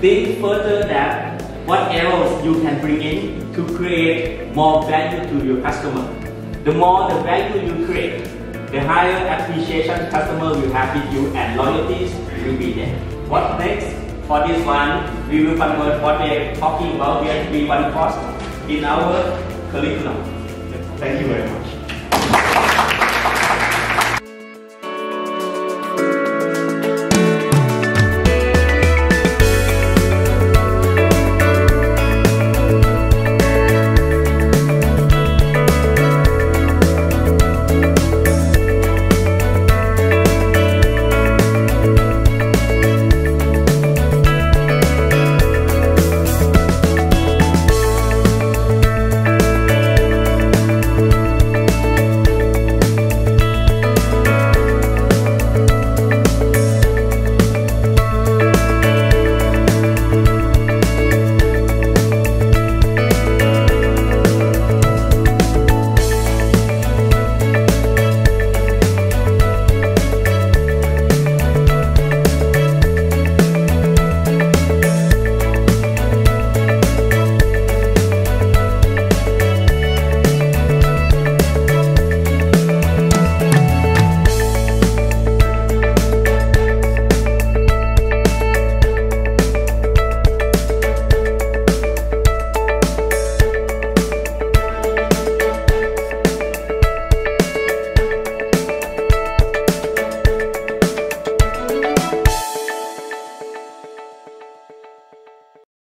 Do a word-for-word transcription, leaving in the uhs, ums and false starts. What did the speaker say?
think further that what else you can bring in to create more value to your customer. The more the value you create, the higher appreciation customer will have with you and loyalties will be there. What next? For this one, we will convert what they are talking about V one cost in our curriculum. Thank you very much.